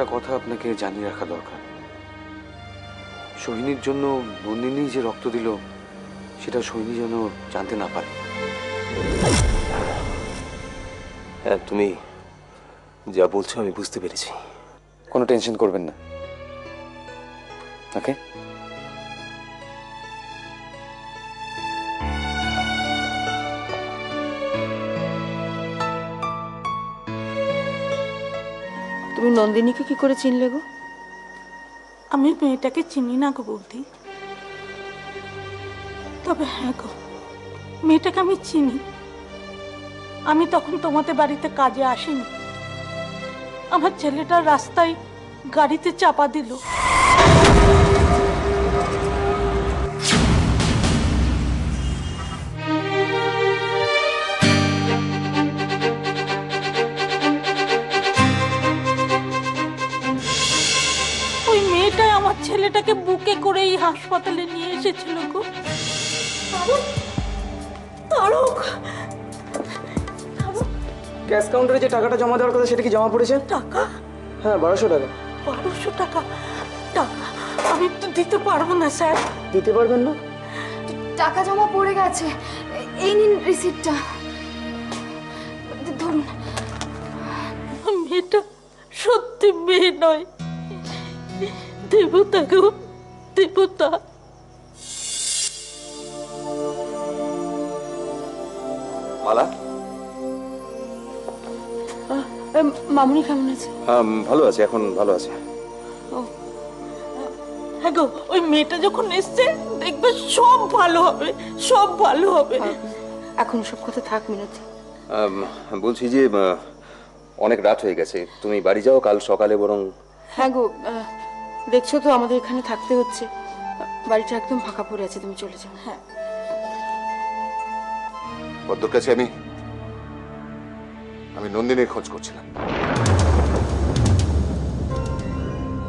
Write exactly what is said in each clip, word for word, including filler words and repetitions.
একটা কথা আপনাকে জানিয়ে রাখা দরকার, সোহিনীর জন্য নন্দিনী যে রক্ত দিল সেটা সোহিনী যেন জানতে না পারে। হ্যাঁ, তুমি যা বলছো আমি বুঝতে পেরেছি, কোনো টেনশন করবেন না। ওকে, তুমি নন্দিনীকে কি করে চিনলে গো? আমি মেয়েটাকে চিনি না গো বৌদি, তবে হ্যাঁ গো মেয়েটাকে আমি চিনি। আমি তখন তোমাদের বাড়িতে কাজে আসিনি, আমার ছেলেটা রাস্তায় গাড়িতে চাপা দিল। ওই মেয়েটাই আমার ছেলেটাকে বুকে করে এই হাসপাতালে নিয়ে এসেছিল গো। তারক ক্যাশ কাউন্টারে যে টাকাটা জমা দেওয়ার কথা সেটা কি জমা পড়েছে? টাকা? হ্যাঁ, বারোশো টাকা। বারোশো টাকা? আমি তো দিতে পারবো না স্যার। দিতে পারবেন না? টাকা জমা পড়ে গেছে, এই নিন রিসিপ্টটা ধরুন। মেয়েটা সত্যি মেয়ে নয়, দেবতা গো, দেবতা। মালা, মামুনি কেমন আছে? ভালো আছে, এখন ভালো আছে। হ্যাঁ গো, ওই মেয়েটা যখন এসছে দেখবে সব ভালো হবে, সব ভালো হবে। এখন সব কথা থাক মিনতি, বলছি যে অনেক রাত হয়ে গেছে, তুমি বাড়ি যাও, কাল সকালে বরং। হ্যাঁ গো, দেখছো তো আমাদের এখানে থাকতে হচ্ছে, বাড়িটা একদম ফাঁকা পড়ে আছে, তুমি চলে যাও। হ্যাঁ, বদ্দুর কাছে আমি আমি নন্দিনীর খোঁজ করছিলাম।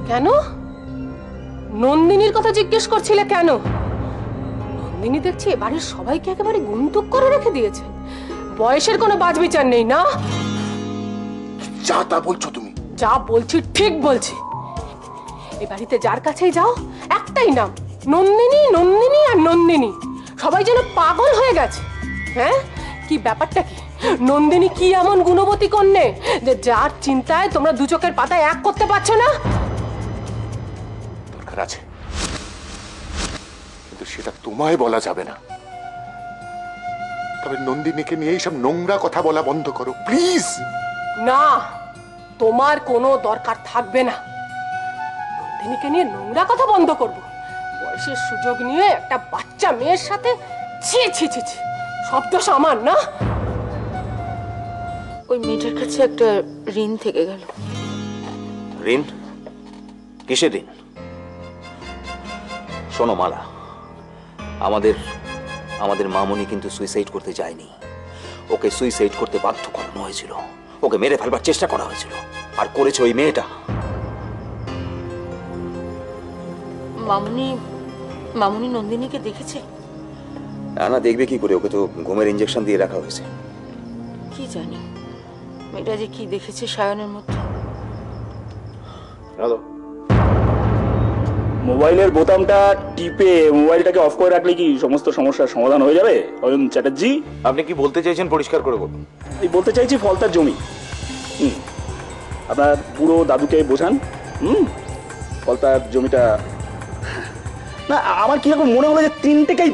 কেন নন্দিনীর কথা জিজ্ঞেস করছিলে? কেন নন্দিনী দেখছি এবারে সবাইকে একেবারে গুণতুক করে রেখে দিয়েছে, বয়সের কোনো বাজবিচার নেই। না যা তা বলছো তুমি, যা বলছি ঠিক বলছি। এ বাড়িতে যার কাছেই যাও একটাই নাম, নন্দিনী নন্দিনী আর নন্দিনী। সবাই যেন পাগল হয়ে গেছে। হ্যাঁ, কি ব্যাপারটা কি? নন্দিনী কি এমন গুণবতী কন্যা যে যার চিন্তায় তোমরা দু চোখের পাতায় এক করতে পারছো না? দরকার আছে, কিন্তু সেটা তোমায় বলা যাবে না। তবে নন্দিনীকে নিয়ে এইসব নোংরা কথা বলা বন্ধ করো প্লিজ। না, তোমার কোনো দরকার থাকবে না। নন্দিনীকে নিয়ে নোংরা কথা বন্ধ করবো, বয়সের সুযোগ নিয়ে একটা বাচ্চা মেয়ের সাথে, ছি ছি ছি ছি। সব দোষ আমার না? ওই মেয়েটার কাছে একটা ঋণ থেকে গেল। ঋণ? কিসের ঋণ? শোনো মালা, আমাদের আমাদের মামুনি কিন্তু সুইসাইড করতে যায়নি, ওকে সুইসাইড করতে বাধ্য করানো হয়েছিল, ওকে মেরে ফেলবার চেষ্টা করা হয়েছিল, আর করেছে ওই মেয়েটা। মামুনি মামুনি নন্দিনীকে দেখেছে? না না, দেখবে কি করে, ওকে তো ঘুমের ইঞ্জেকশন দিয়ে রাখা হয়েছে। কি জানি মেয়েটা যে কি দেখেছে সায়নের মধ্যে। হ্যালো, মোবাইলের বোতামটা টিপে মোবাইলটাকে অফ করে রাখলে কি সমস্ত সমস্যার সমাধান হয়ে যাবে? অয়ন চ্যাটার্জি, আপনি কি বলতে চাইছেন পরিষ্কার করে বলুন। আমি বলতে চাইছি ফলতার জমি, হুম, আপনার পুরো দাদুকে বোঝান। হুম, ফলতার জমিটা না, আমার কিরকম মনে হলো যে তিনটেকেই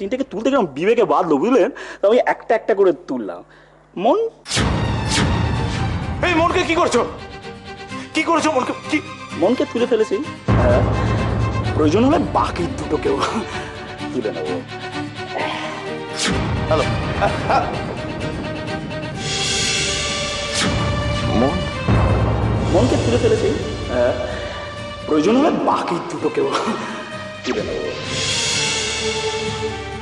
তিনটাকে তুলতে গেলাম, বিবেকে বাঁধলো বুঝলেন, আমি একটা একটা করে তুললাম। মন, এই মনকে কি করছো? কি করছো মনকে? কি মনকে তুলে ফেলেছি, প্রয়োজন হলে বাকি দুটোকেও তুলে নেব। হ্যালো মন, মনকে তুলে ফেলেছি, প্রয়োজন হলে বাকি দুটোকেও তুলে নেব।